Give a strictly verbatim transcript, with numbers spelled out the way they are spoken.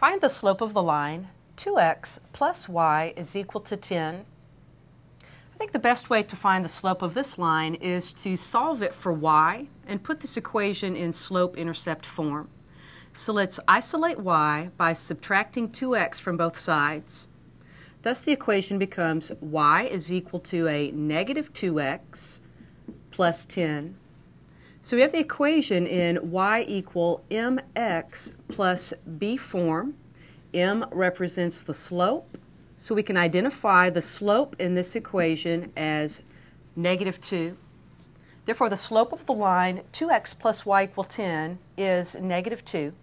Find the slope of the line. two x plus y is equal to ten. I think the best way to find the slope of this line is to solve it for y and put this equation in slope-intercept form. So let's isolate y by subtracting two x from both sides. Thus the equation becomes y is equal to a negative two x plus ten. So we have the equation in y equal mx plus b form. M represents the slope, so we can identify the slope in this equation as negative two. Therefore, the slope of the line two x plus y equal ten is negative two.